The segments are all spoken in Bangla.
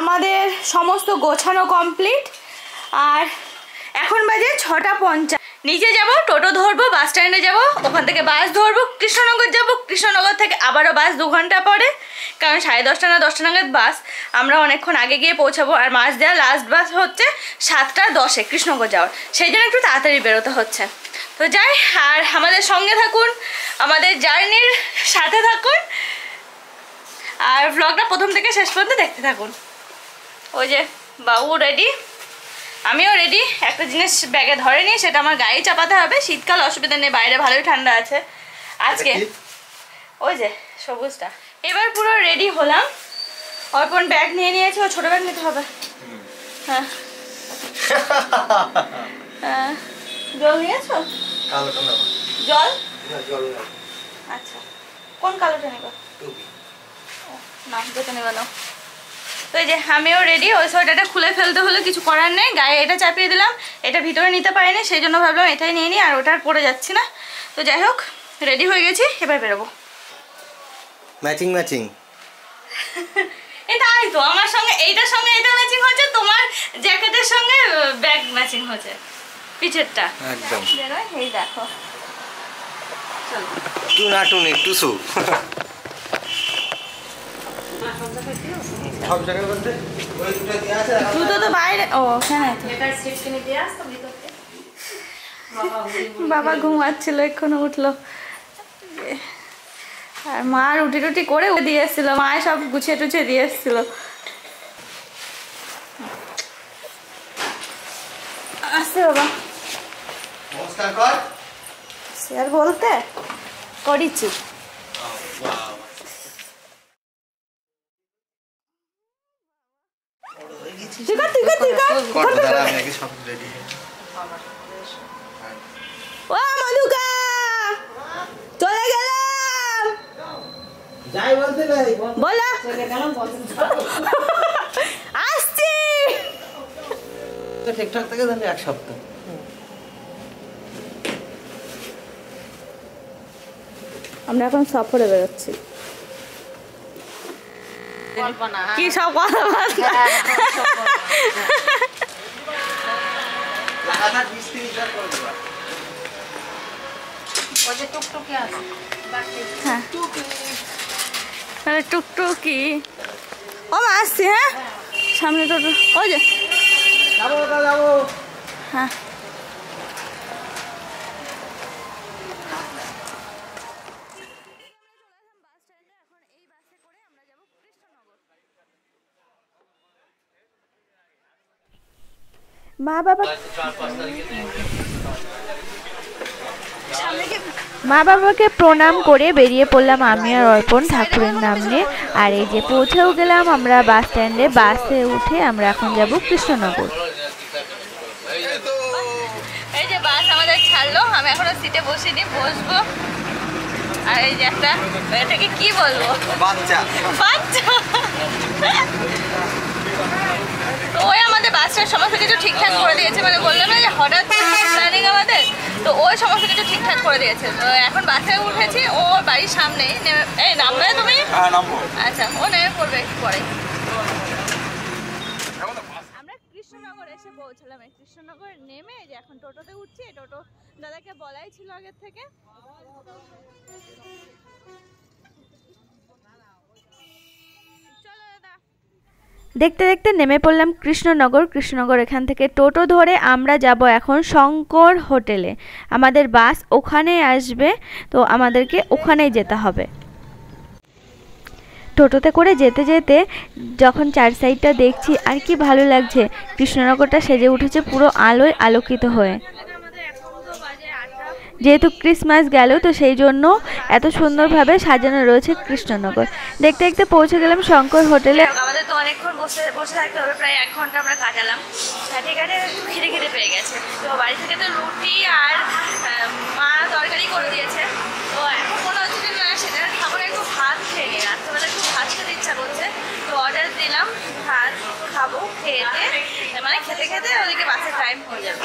আমাদের সমস্ত গোছানো কমপ্লিট আর এখন বাজে 6:50। নিচে যাব, টোটো ধরবো, বাস স্ট্যান্ডে যাব, ওখান থেকে বাস ধরবো কৃষ্ণনগর যাব, কৃষ্ণনগর থেকে আবারও বাস 2 ঘন্টা পরে, কারণ 10:30 না 10টা নাগাদ বাস। আমরা অনেকক্ষণ আগে গিয়ে পৌঁছাবো আর মাছ দেওয়া লাস্ট বাস হচ্ছে 7:10-এ কৃষ্ণনগর যাওয়ার, সেই জন্য একটু তাড়াতাড়ি বেরোতে হচ্ছে। তো যাই, আর আমাদের সঙ্গে থাকুন, আমাদের জার্নির সাথে থাকুন আর ব্লগটা প্রথম থেকে শেষ পর্যন্ত দেখতে থাকুন। ওই যে বাবু রেডি, আমিও রেডি। একটা জিনিস ব্যাগে ধরে নিই, সেটা আমার গায়ে চাপাতে হবে। শীতকাল, অসুবিধা নেই, বাইরে ভালোই ঠান্ডা আছে আজকে। ওই যে সবুজটা, এবার পুরো রেডি হলাম। অর্পণ ব্যাগ নিয়ে নিয়েছে, ও ছোট ব্যাগ নিতে হবে। হ্যাঁ হ্যাঁ, জল নিয়েছো? কালোটা নাও। জল? না, জল না। আচ্ছা, কোন কালোটা নেবা? টুপি না, যেটা নেবা নাও। তো এই যে আমিও রেডি। ওই সোয়েটারটা খুলে ফেলতে হলে কিছু করার নেই, গায়ে এটা চাপিয়ে দিলাম, এটা ভিতরে নিতে পারিনি, সেই জন্য ভাবলাম এটাই নিয়ে নিই, আর ওটার পরে যাচ্ছি না। তো যাই হোক, রেডি হয়ে গেছি, এবার বেরোবো। ম্যাচিং ম্যাচিং, এটাই তো আমার সঙ্গে, এইটার সঙ্গে এটা ম্যাচিং হচ্ছে, তোমার জ্যাকেটের সঙ্গে ব্যাগ ম্যাচিং হচ্ছে, পিছেরটা একদম। এই দেখো, টু না টু নি টু সু, সব জায়গায় বলতে ওই দুটো দেয়া আছে, দুটো তো বাইরে। ও হ্যাঁ, এটা সিট কিনে দেয়া আছে তো ভিতরে। বাবা ঘুমাচ্ছিল, এখন উঠলো। আর মা রুটি রুটি করে দিয়ে এসেছিল, মায়ে সব গুছিয়ে টুছিয়ে দিয়ে এসেছিল। আসছে বাবা, নমস্কার কর। শেয়ার বলতে করিছি। চলে গেলাম, আসছি। ঠিকঠাক থেকে জানি 1 সপ্তাহ। আমরা এখন সফরে বেরোচ্ছি। কি সব কথা বলছে, টুকটুকি। ও মা আসছি, হ্যাঁ সামনে টোটো। ওই যে হ্যাঁ, মা বাবাকে প্রণাম করে বেরিয়ে পড়লাম আমি আর অর্পণ ঠাকুরের নাম নিয়ে। আর এই যে পৌঁছেও গেলাম আমরা বাস স্ট্যান্ডে, বাসে উঠে আমরা এখন যাব কৃষ্ণনগর। এই যে বাস আমাদের ছাড়লো, আমি এখনো সিটে বসিনি, বসবো। আর এই যে একটা, এটাকে কি বলবো, বাচ্চা বাচ্চা। তো ওই আমাদের বাসটার সমস্ত কিছু ঠিকঠাক করে দিয়েছে, মানে বললো না যে হঠাৎ প্ল্যানিং আমাদের, তো ওই সমস্ত কিছু ঠিকঠাক করে দিয়েছে। তো এখন বাসে উঠেছি, ও বাড়ির সামনেই নেমে। এই নামবে তুমি? আচ্ছা, ও নেমে পড়বে একটু পরে। আমরা কৃষ্ণনগর এসে পৌঁছলাম, এই কৃষ্ণনগর নেমে যে এখন টোটোতে উঠছি। টোটো দাদাকে বলাই ছিল আগের থেকে। দেখতে দেখতে নেমে পড়লাম কৃষ্ণনগর। কৃষ্ণনগর এখান থেকে টোটো ধরে আমরা যাব এখন শঙ্কর হোটেলে। আমাদের বাস ওখানেই আসবে, তো আমাদেরকে ওখানেই যেতে হবে। টোটোতে করে যেতে যেতে যখন চার সাইডটা দেখছি, আর কি ভালো লাগছে, কৃষ্ণনগরটা সেজে উঠেছে পুরো আলোয় আলোকিত হয়ে। যেহেতু ক্রিসমাস গেল, তো সেই জন্য এত সুন্দরভাবে সাজানো রয়েছে কৃষ্ণনগর। দেখতে দেখতে পৌঁছে গেলাম শঙ্কর হোটেলে। আমাদের তো অনেকক্ষণ বসে থাকতে হবে, প্রায় 1 ঘন্টা আমরা কাটালাম। কাটে খেতে খেতে পেয়ে গেছে। তো বাড়ি থেকে তো রুটি আর মা তরকারি করে দিয়েছে, তো এখন কোনো অসুবিধা নয়। সেটা খাবার একটু ভাত খেয়ে নিই, রাত্রেবেলা একটু ভাত খেতে ইচ্ছা করছে, তো অর্ডার দিলাম, ভাত খাবো। খেয়ে মানে খেতে খেতে ওদিকে বাসের টাইম হয়ে যাবে।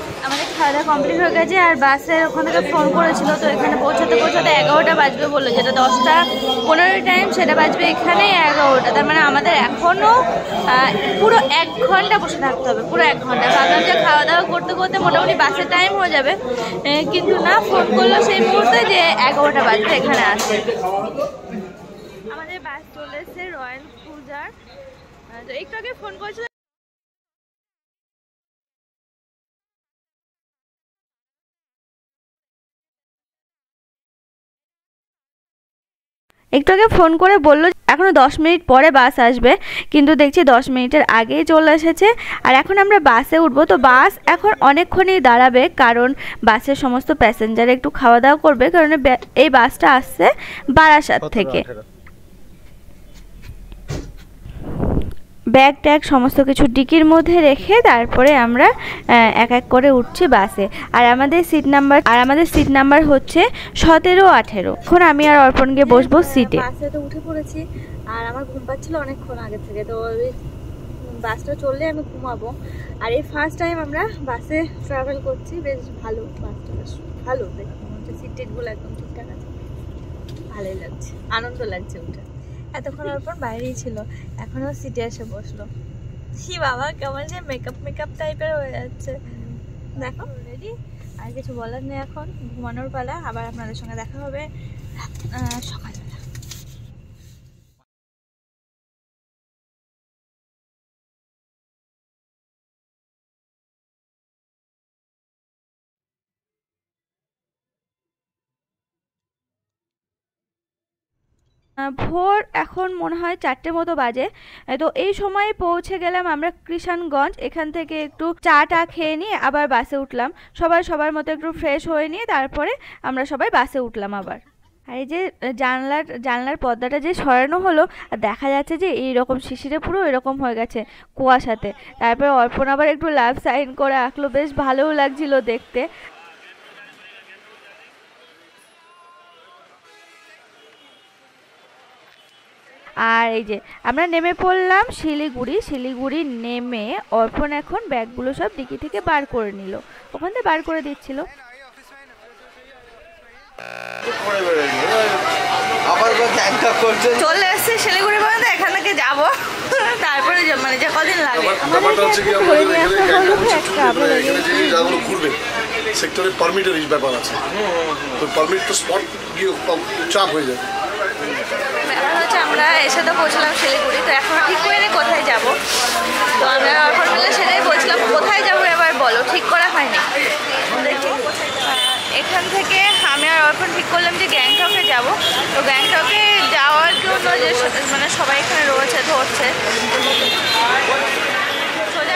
আমাদের খাওয়া দাওয়া কমপ্লিট হয়ে গেছে আর বাসে ওখান থেকে ফোন করেছিল তো এখানে পৌঁছাতে পৌঁছাতে 11টা বাজবে বললো যেটা 10:15 টাইম সেটা বাজবে এখানে 11টা তার মানে আমাদের এখনো পুরো 1 ঘন্টা বসে থাকতে হবে পুরো 1 ঘন্টা সাধারণত খাওয়া দাওয়া করতে করতে মোটামুটি বাসে টাইম হয়ে যাবে কিন্তু না ফোন করলো সেই মুহূর্তে যে 11টা বাজবে এখানে আসবে আমাদের বাস চলেছে রয়্যাল तो एक टाइम फोन कर एक तो फोन करे बोलो एखोनो 10 मिनट पर बस आसबे किन्तु देखी 10 मिनटर आगे चले एसेछे और एखोन आमरा बसे उठबो तो बस एखोन अनेकक्षणई दाड़ाबे कारण बसेर समस्त पैसेंजार एकटु खावा दावा करबे कारण एई बसटा आसछे बारासात थेके बैग टैग समस्त किछु डिकिर मध्य रेखे तारपरे आमरा एक एक करे उठछि बसे और आमादेर सीट नम्बर होच्छे 17-18 एखन आमि आर अर्पण गे बसबो सीटे बसे तो उठे पड़ेछि आर आमार घुम पाच्छिलो अनेकक्षण आगे थेके तो बसटा चलले आमि घुमाबो आर एई फार्स्ट टाइम आमरा बसे ट्रावेल करछि बेश भालो बसटा बेश भालो देखुन सीट टेटगुलो एकदम ठीकठाक आछे भालोई लागछे आनंद लागछे उठे এতক্ষণ অর্পণ বাইরেই ছিল এখনো সিটে এসে বসলো সি বাবা কেমন যে মেকআপ টাইপের হয়ে যাচ্ছে দেখো রেডি আর কিছু বলার নেই এখন ঘুমানোর পালা আবার আপনাদের সঙ্গে দেখা হবে সকালে भोर एखन मन हय 4टे मतो बाजे तो ये समय पहुँचे गेलाम आमरा कृष्णगंज एखान थेके एकटू चा खेये निये आबार बासे उठलाम सबाई सबार मतो एकटू फ्रेश हये निये तारपरे आमरा सबाई बासे उठलाम आबार और ये जानलार पर्दाटा जो सरानो हलो और देखा जाच्छे जे एई रकम शिशिरे पुरो एरकम हये गेछे कुयाशाते तारपरे अर्पण आबार एकटू लाभ साइन करे आंकलो बेश भालोई लागछिलो देखते আর এই যে আমরা নেমে পড়লাম শিলিগুড়ি নেমে অর্পণ এখন ব্যাগগুলো সব ডিকি থেকে বার করে নিল ওখান থেকে বার করে দিচ্ছিল আবার ব্যাংকক করতে চলে আসছে শিলিগুড়ি পর্যন্ত এখান থেকে যাব তারপরে মানে যে কদিন লাগে আমাদের হচ্ছে কি আমরা এখানে ঘুরবে সেক্টরে পারমিটের ব্যাপার আছে তো পারমিট তো স্পট গিয়ে চাপ হয়ে যায় আমরা এসে তো পৌঁছলাম শিলিগুড়ি তো এখন ঠিক করে কোথায় যাব তো আমরা অর্পণ মিলে সেটাই বলছিলাম কোথায় যাবো এবার বলো ঠিক করা হয়নি দেখি এখান থেকে আমি আর অর্পণ ঠিক করলাম যে গ্যাংটকে যাব তো গ্যাংটকে যাওয়ার জন্য যে মানে সবাই এখানে রয়েছে ধরছে সোজা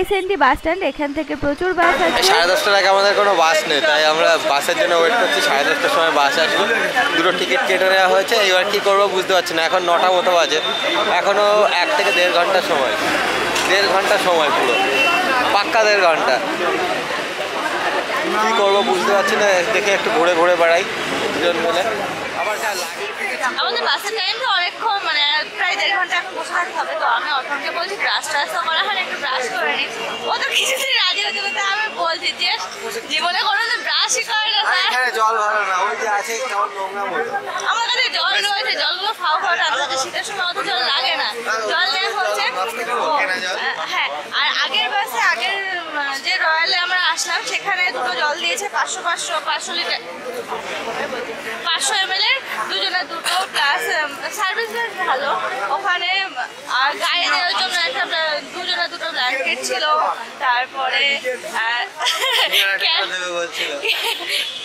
এসএনটি বাস স্ট্যান্ড এখান থেকে প্রচুর বাস আছে 10:30 টাকা আমাদের কোনো বাস নেই তাই আমরা বাসের জন্য ওয়েট করছি 10:30 সময় বাস আসবে দুটো টিকিট কেটে নেওয়া হয়েছে এবার কি করব বুঝতে পারছি না এখন 9টা মতো বাজে এখনো 1 থেকে 1.5 ঘন্টা সময় 1.5 ঘন্টা সময় পুরো পাক্কা 1.5 ঘন্টা কি করব বুঝতে পারছি না দেখে একটু ঘুরে বেড়াই দুজন মিলে আমাদের বাসের টাইম তো অনেকক্ষণ মানে প্রায় 1.5 ঘন্টা এখন বসে থাকতে হবে তো আমি অর্পণকে বলছি ব্রাশ করা হয় একটু ব্রাশ করে নিই ও তো কিছুতেই রাজি হচ্ছে না আমি বলছি যে জীবনে কোনো তো ব্রাশই করে না এখানে জল ভালো না ওই যে আছে কেমন নোংরা মতো আমার কাছে জল রয়েছে জলগুলো খাওয়া আমাদের শীতের সময় অত জল লাগে না জল নেওয়া হচ্ছে হ্যাঁ আর আগের যে রয়্যালে আমরা আসলাম সেখানে দুটো জল দিয়েছে 500 লিটার 500 ml এর দুজনের দুটো প্লাস সার্ভিস বেশ ভালো ওখানে আর গায়ে দেওয়ার জন্য একটা দুজনের দুটো ব্ল্যাঙ্কেট ছিল তারপরে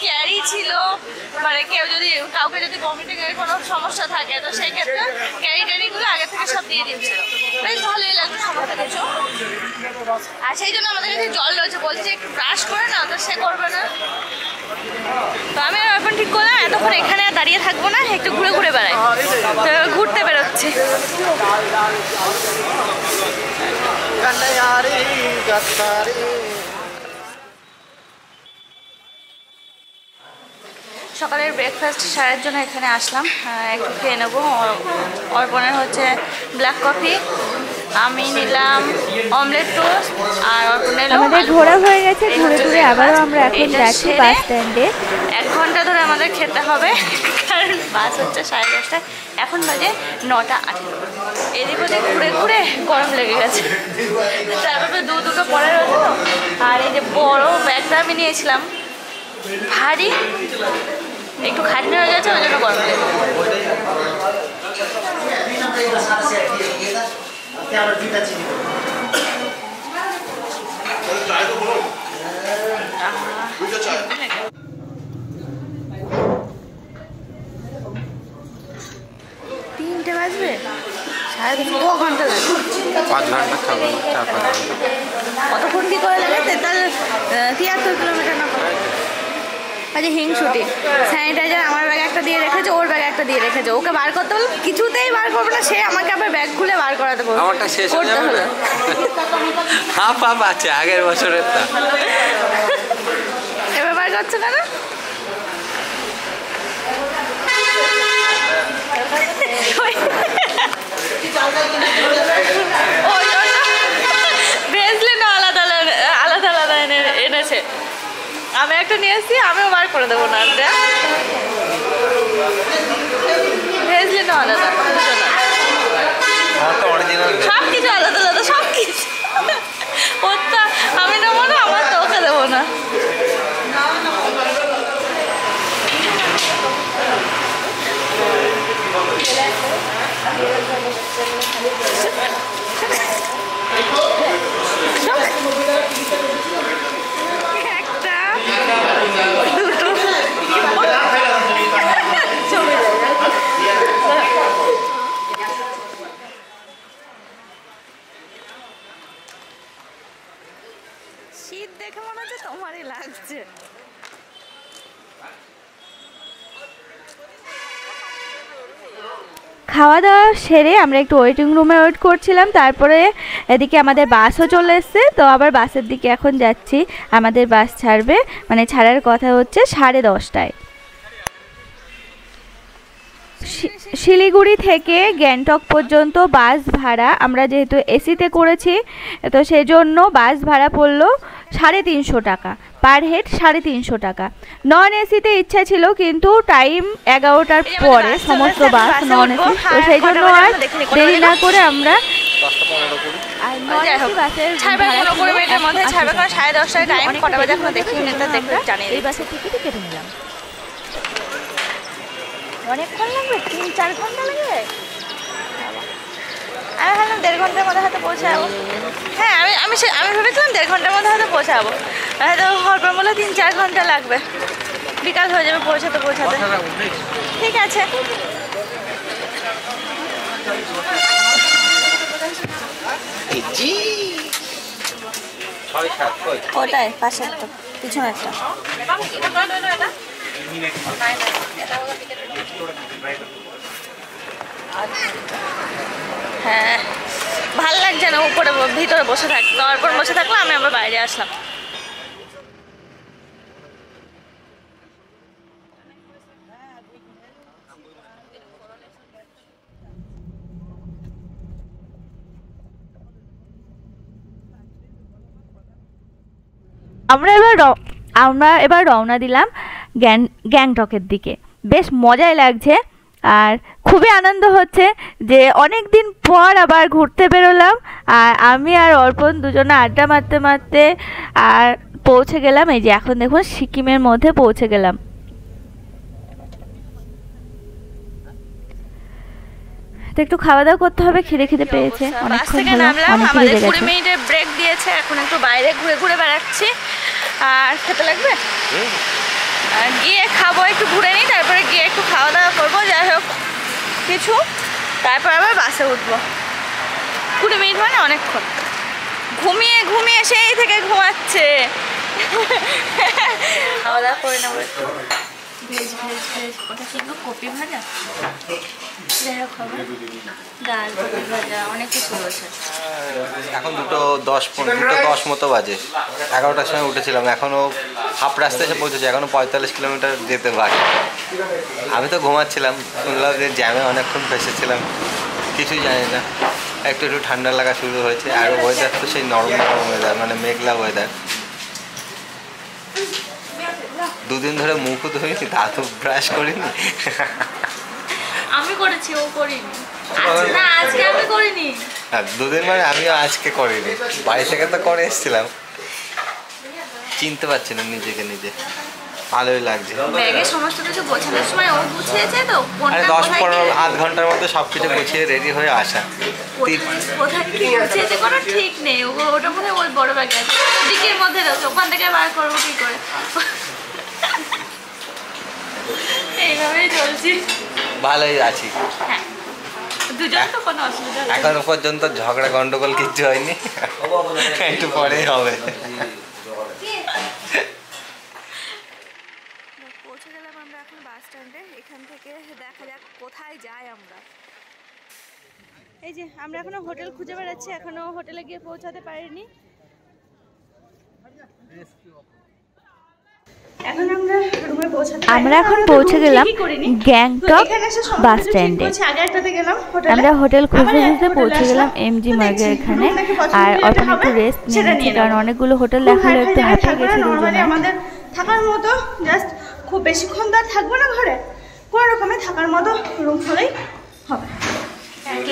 ক্যারি ছিল, মানে কেউ যদি কাউকে যদি ভমিটিং এর কোনো সমস্যা থাকে তো সেই ক্ষেত্রে ক্যারি ট্যারিগুলো আগে থেকে সব দিয়ে দিচ্ছিল, বেশ ভালোই লাগলো সমস্ত কিছু। আর সেই জন্য আমাদের কাছে জল রয়েছে, বলছে একটু ব্রাশ করে না, তো সে করবে না। তো আমি আর অর্পণ ঠিক করলাম এতক্ষণ এখানে দাঁড়িয়ে থাকবো না, একটু ঘুরে ঘুরে বেড়াই, তো ঘুরতে বেরোচ্ছি। সকালের ব্রেকফাস্ট সারার জন্য এখানে আসলাম, একটু খেয়ে নেবো। অর্পণের হচ্ছে ব্ল্যাক কফি, আমি নিলাম অমলেট টোস্ট, আর আমাদের ঘোরা হয়ে গেছে। ঘুরে ঘুরে আবারও আমরা এখন যাচ্ছি বাস স্ট্যান্ডে। 1 ঘন্টা ধরে আমাদের খেতে হবে, কারণ বাস হচ্ছে 10:30, এখন বাজে 9:18। এদিক ওদিক ঘুরে ঘুরে গরম লেগে গেছে, তারপরে দুটো পরে রয়েছে তো। আর এই যে বড় ব্যাগটা আমি নিয়েছিলাম ভারী, একটু খাটনি হয়ে গেছে, ওই জন্য গরম লেগে গেছে। কতক্ষণ কি করে লাগে? 73 কিলোমিটার না করে। আচ্ছা হিংসুটি স্যানিটাইজার আমার ব্যাগে একটা দিয়ে রেখেছে, ওর ব্যাগে একটা দিয়ে রেখেছে, ওকে বার করতে হলো, কিছুতেই বার করবে না সে, আমাকে আবার ব্যাগ খুলে বার করাতে বলল। আমারটা শেষ হয়ে গেল, হাফ হাফ আছে আগের বছরের তা, এবার বার করছে কেন? ওই জন্য ভেজলে না আলাদা আলাদা আলাদা এনেছে, আমি একটা নিয়ে এসেছি, আমিও বার করে দেবো না, ভেজলে না আলাদা সব কিছু আলাদা আলাদা সব কিছু, আমি নেবো না আমার তো ওকে দেবো না। শীত দেখে মনে হচ্ছে তোমারই লাগছে। খাওয়া দাওয়া সেরে আমরা একটু ওয়েটিং রুমে ওয়েট করছিলাম, তারপরে এদিকে আমাদের বাসও চলে এসছে, তো আবার বাসের দিকে এখন যাচ্ছি। আমাদের বাস ছাড়বে, মানে ছাড়ার কথা হচ্ছে 10:30টায়। শিলিগুড়ি থেকে গ্যাংটক পর্যন্ত বাস ভাড়া, আমরা যেহেতু এসিতে করেছি তো সেজন্য বাস ভাড়া পড়লো 350 টাকা, পার হেড 350 টাকা। নন এসিতে ইচ্ছা ছিল, কিন্তু টাইম 11টার পরে সমস্ত বাস নন এসি, তো সেই জন্য আর দেরি না করে আমরা এই বাসের টিকিটই কেটে নিলাম। অনেকক্ষণ লাগবে, 3-4 ঘন্টা লাগবে, আমি ভাবলাম 1.5 ঘন্টার মধ্যে হয়তো পৌঁছাবো। হ্যাঁ আমি ভেবেছিলাম 1.5 ঘন্টার মধ্যে হয়তো পৌঁছাবো, হয়তো হরপর বলে 3-4 ঘন্টা লাগবে, বিকাল হয়ে যাবে পৌঁছাতে। ঠিক আছে, ওটাই পাশে পিছনে একটা হ্যাঁ ভাল লাগছে না, উপরে ভিতরে বসে থাকতো, তারপর বসে থাকলাম, আমি আবার বাইরে আসলাম। আমরা এবার রওনা দিলাম গ্যাংটকের দিকে। বেশ মজাই লাগছে আর খুবই আনন্দ হচ্ছে যে অনেক দিন পর আবার ঘুরতে বেরোলাম, আর আমি আর অর্পণ দুজনে আড্ডা মারতে মারতে আর পৌঁছে গেলাম। এই যে এখন দেখুন সিকিমের মধ্যে পৌঁছে গেলাম। তো একটু খাওয়া দাওয়া করতে হবে, খেতে খেতে পেয়েছে অনেকক্ষণ হলো, অনেক ঘুরে মিনিটের ব্রেক দিয়েছে, এখন একটু বাইরে ঘুরে ঘুরে বেড়াচ্ছি। আর খেতে লাগবে, গিয়ে খাবো, একটু ঘুরে নিই, তারপরে গিয়ে একটু খাওয়া দাওয়া করবো, যাই হোক কিছু, তারপর আবার বাসে উঠবো। 20 মিনিট মানে অনেকক্ষণ, ঘুমিয়ে ঘুমিয়ে সেই থেকে ঘুমাচ্ছে। খাওয়া দাওয়া করে নেবো, একটু ভেজ ভেজ ভেজ ওটা কিন্তু কপি ভাজা, যাই হোক হবে ডাল কপি ভাজা, অনেক কিছু রয়েছে। এখন 2:10 মতো বাজে, 11টার সময় উঠেছিলাম, এখনও হাফ রাস্তা এসে পৌঁছেছি, এখনও 45 কিলোমিটার যেতে বাকি। আমি তো ঘুমাচ্ছিলাম, শুনলাম যে জ্যামে অনেকক্ষণ ফেসেছিলাম, কিছুই জানি না, একটু একটু ঠান্ডা লাগা শুরু হয়েছে। আর ওয়েদার তো সেই নরম নরম ওয়েদার, মানে মেঘলা ওয়েদার। দুদিন ধরে মুখও ধুইনি, দাঁতও ব্রাশ করিনি। আমি করেছি, ও করিনি। না আজকে আমি করিনি, দুদিন মানে আমিও আজকে করিনি। বাড়ি থেকে তো করে এসেছিলাম, চিনতে পারছি না নিজেকে নিজে, ভালোই লাগছে। ব্যাগে সমস্ত কিছু গোছানোর সময় ও গুছিয়েছে তো, আরে 10-15 আধ ঘন্টার মধ্যে সব কিছু গুছিয়ে রেডি হয়ে আসা। কোথায় কি গুছিয়েছে কোনো ঠিক নেই, ওটা মনে হয় ওই বড় ব্যাগে আছে, দিকের মধ্যে রয়েছে, ওখান থেকে বার করবো কি করে, এইভাবেই চলছি। ভালোই আছি, দুজন তো কোনো অসুবিধা নেই, এখনো পর্যন্ত ঝগড়া গন্ডগোল কিচ্ছু হয়নি, একটু পরেই হবে। এই যে আমরা এখনো হোটেল খুঁজে বেড়াচ্ছি, এখনো হোটেলে গিয়ে পৌঁছাতে পারিনি। আমরা এখন পৌঁছে গেলাম গ্যাংটক বাস স্ট্যান্ডে। আমরা হোটেল খুঁজতে খুঁজতে পৌঁছে গেলাম এমজি মার্গের এখানে। আর অল্প একটু রেস্ট নিয়েছি, কারণ অনেকগুলো হোটেল দেখালো, একটু হাঁটে গেছি দুজনে। আমাদের থাকার মতো জাস্ট খুব বেশিক্ষণ তো আর থাকবো না ঘরে, কোনো রকমে থাকার মতো রুম হলেই হবে।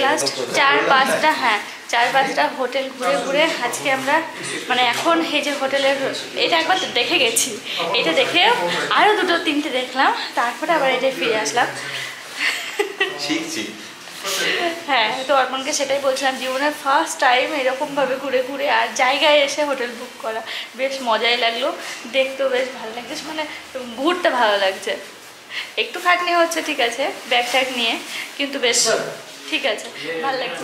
লাস্ট 4-5টা, হ্যাঁ 4-5টা হোটেল ঘুরে ঘুরে আজকে আমরা, মানে এখন এই যে হোটেলের এটা একবার দেখে গেছি, এটা দেখে আরও 2-3টে দেখলাম, তারপরে আবার এটা ফিরে আসলাম। হ্যাঁ, তো অর্পণকে সেটাই বলছিলাম, জীবনের ফার্স্ট টাইম এরকমভাবে ঘুরে ঘুরে আর জায়গায় এসে হোটেল বুক করা, বেশ মজাই লাগলো, দেখতেও বেশ ভালো লাগছে, মানে ঘুরতে ভালো লাগছে। একটু খাটনি হচ্ছে ঠিক আছে ব্যাগ ট্যাগ নিয়ে, কিন্তু বেশ ঠিক আছে, ভালো লাগছে।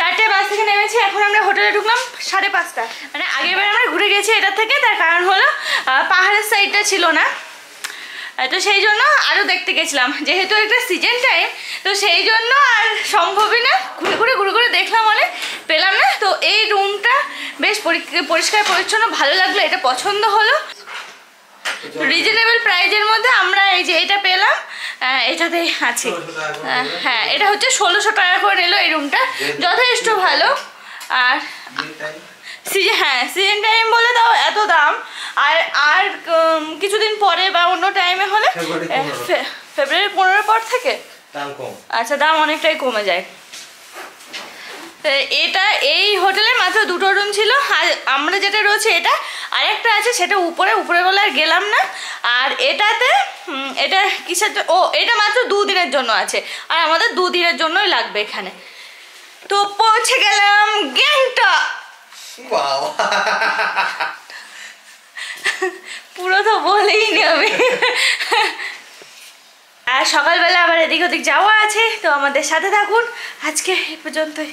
4টে বাস থেকে নেমেছি, এখন আমরা হোটেলে ঢুকলাম 5:30। মানে আগেরবার আমরা ঘুরে গেছি এটা থেকে, তার কারণ হলো পাহাড়ের সাইডটা ছিল না, তো সেই জন্য আরও দেখতে গেছিলাম, যেহেতু একটা সিজন টাইম, তো সেই জন্য আর সম্ভবই না, ঘুরে ঘুরে দেখলাম, অনেক পেলাম না। তো এই রুমটা বেশ পরিষ্কার পরিচ্ছন্ন, ভালো লাগলো, এটা পছন্দ হলো। রিজনেবল প্রাইজের মধ্যে আমরা এই যে এটা পেলাম, এটাতেই আছি। হ্যাঁ, এটা হচ্ছে 1600 টাকা করে নিল এই রুমটা, যথেষ্ট ভালো। আর হ্যাঁ, সিজন টাইম বলে দাও এত দাম, আর কিছুদিন পরে বা অন্য টাইমে হলে ফেব্রুয়ারি 15 পর থেকে আচ্ছা দাম অনেকটাই কমে যায়। এটা এই হোটেলে মাত্র 2টো রুম ছিল, আমরা যেটা রয়েছে এটা, আরেকটা আছে সেটা উপরে বলে আর গেলাম না। আর এটাতে এটা কিসের, ও এটা মাত্র 2 দিনের জন্য আছে, আর আমাদের 2 দিনের জন্যই লাগবে এখানে। তো পৌঁছে গেলাম গ্যাংটক, পুরো তো বলেই নেবে। আর সকালবেলা আবার এদিক ওদিক যাওয়া আছে, তো আমাদের সাথে থাকুন। আজকে এ পর্যন্তই,